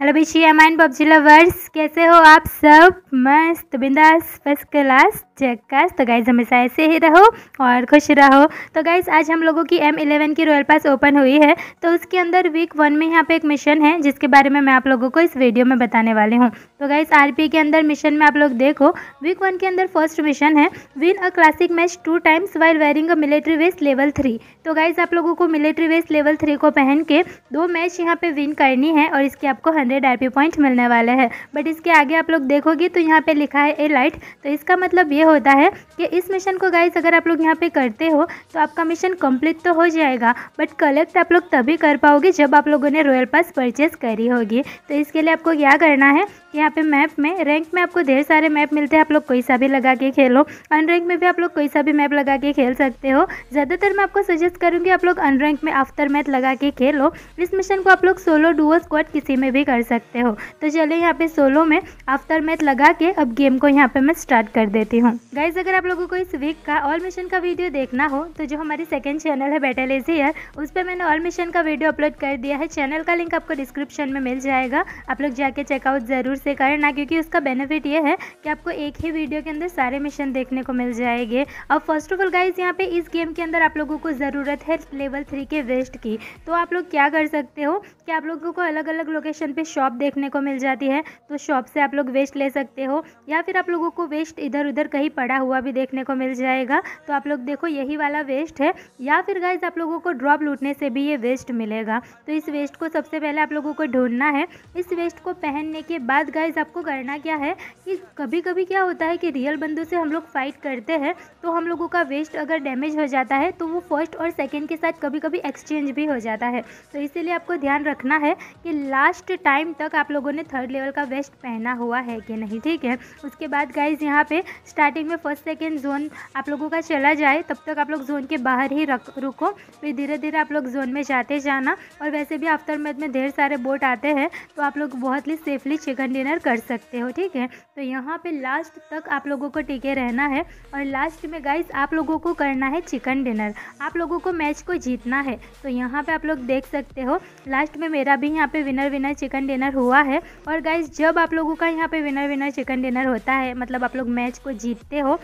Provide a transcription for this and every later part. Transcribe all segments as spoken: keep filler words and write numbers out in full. Hello भाई अमान PUBG lovers, कैसे हो आप सब? मस्त बिंदास फर्स्ट क्लास जक्कास। तो गाइज़ हमेशा ऐसे ही रहो और खुश रहो। तो गाइज़ आज हम लोगों की एम इलेवन की रॉयल पास ओपन हुई है, तो उसके अंदर वीक वन में यहाँ पे एक मिशन है जिसके बारे में मैं आप लोगों को इस वीडियो में बताने वाली हूँ। तो गाइज़ आरपी के अंदर मिशन में आप लोग देखो, वीक वन के अंदर फर्स्ट मिशन है win a classic match two times while wearing a military vest level three. तो गाइज़ आप लोगों को मिलिट्री वेस्ट लेवल थ्री को पहन के दो मैच यहाँ पर विन करनी है और इसके आपको हंड्रेड आरपी पॉइंट मिलने वाले हैं। बट इसके आगे आप लोग देखोगे तो यहाँ पे लिखा है ए लाइट, तो इसका मतलब ये होता है कि इस मिशन को गाइस अगर आप लोग यहाँ पे करते हो तो आपका मिशन कंप्लीट तो हो जाएगा, बट कलेक्ट आप लोग तभी कर पाओगे जब आप लोगों ने रॉयल पास परचेज करी होगी। तो इसके लिए आपको क्या करना है कि यहाँ पे मैप में रैंक में आपको ढेर सारे मैप मिलते हैं, आप लोग कोई सा भी लगा के खेलो। अनरैंक में भी आप लोग कोई सा भी मैप लगा के खेल सकते हो। ज़्यादातर मैं आपको सजेस्ट करूँगी आप लोग अनरैंक में आफ्टर मैथ लगा के खेलो। इस मिशन को आप लोग सोलो डुओ स्क्वाड किसी में भी कर सकते हो। तो चलिए यहाँ पे सोलो में आफ्टर मैथ लगा के अब गेम को यहाँ पे मैं स्टार्ट कर देती हूँ। गाइज अगर आप लोगों को इस वीक का ऑल मिशन का वीडियो देखना हो तो जो हमारी सेकंड चैनल है बैटल एजी है, उस पर मैंने ऑल मिशन का वीडियो अपलोड कर दिया है। चैनल का लिंक आपको डिस्क्रिप्शन में मिल जाएगा, आप लोग जाके चेकआउट ज़रूर से करना, क्योंकि उसका बेनिफिट ये है कि आपको एक ही वीडियो के अंदर सारे मिशन देखने को मिल जाएंगे। और फर्स्ट ऑफ ऑल गाइज यहाँ पे इस गेम के अंदर आप लोगों को ज़रूरत है लेवल थ्री के वेस्ट की। तो आप लोग क्या कर सकते हो कि आप लोगों को अलग अलग लोकेशन पे शॉप देखने को मिल जाती है, तो शॉप से आप लोग वेस्ट ले सकते हो, या फिर आप लोगों को वेस्ट इधर उधर कहीं पड़ा हुआ भी देखने को मिल जाएगा। तो आप लोग देखो यही वाला वेस्ट है, या फिर गाइज आप लोगों को ड्रॉप लूटने से भी ये वेस्ट मिलेगा। तो इस वेस्ट को सबसे पहले आप लोगों को ढूंढना है। इस वेस्ट को पहनने के बाद गाइज आपको करना क्या है कि कभी कभी क्या होता है कि रियल बंदों से हम लोग फाइट करते हैं तो हम लोगों का वेस्ट अगर डैमेज हो जाता है तो वो फर्स्ट और सेकेंड के साथ कभी कभी एक्सचेंज भी हो जाता है। तो इसीलिए आपको ध्यान रखना है कि लास्ट टाइम तक आप लोगों ने थर्ड लेवल का वेस्ट पहना हुआ है कि नहीं, ठीक है। उसके बाद गाइज यहाँ पे स्टार्टिंग में फर्स्ट सेकंड जोन आप लोगों का चला जाए, तब तक आप लोग जोन के बाहर ही रुको, फिर धीरे धीरे आप लोग जोन में जाते जाना। और वैसे भी आफ्टरमैथ में ढेर सारे बोट आते हैं तो आप लोग बहुत ही सेफली चिकन डिनर कर सकते हो, ठीक है। तो यहाँ पे लास्ट तक आप लोगों को टिके रहना है और लास्ट में गाइज आप लोगों को करना है चिकन डिनर, आप लोगों को मैच को जीतना है। तो यहाँ पर आप लोग देख सकते हो लास्ट में मेरा भी यहाँ पर विनर विनर चिकन डिनर हुआ है। और गाइज जब आप लोगों का यहाँ पे विनर विनर चिकन डिनर होता है, मतलब आप लोग मैच को जीतते हो,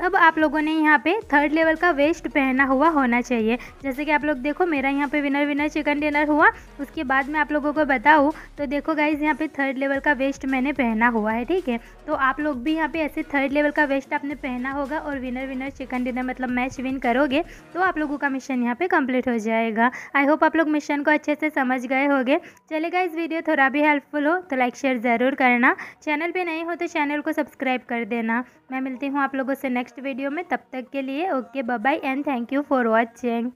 तब आप लोगों ने यहाँ पे थर्ड लेवल का वेस्ट पहना हुआ होना चाहिए। जैसे कि आप लोग देखो मेरा यहाँ पे विनर विनर चिकन डिनर हुआ। उसके बाद मैं आप लोगों को बताऊँ तो देखो गाइज यहाँ पे थर्ड लेवल का वेस्ट मैंने पहना हुआ है, ठीक है। तो आप लोग भी यहाँ पे ऐसे थर्ड लेवल का वेस्ट आपने पहना होगा और विनर विनर चिकन डिनर मतलब मैच विन करोगे तो आप लोगों का मिशन यहाँ पर कम्प्लीट हो जाएगा। आई होप आप लोग मिशन को अच्छे से समझ गए होगे। चलेगा इस वीडियो थोड़ा भी हेल्पफुल हो तो लाइक शेयर ज़रूर करना, चैनल पर नहीं हो तो चैनल को सब्सक्राइब कर देना। मैं मिलती हूँ आप लोगों से नेक्स्ट वीडियो में, तब तक के लिए okay bye bye and thank you for watching.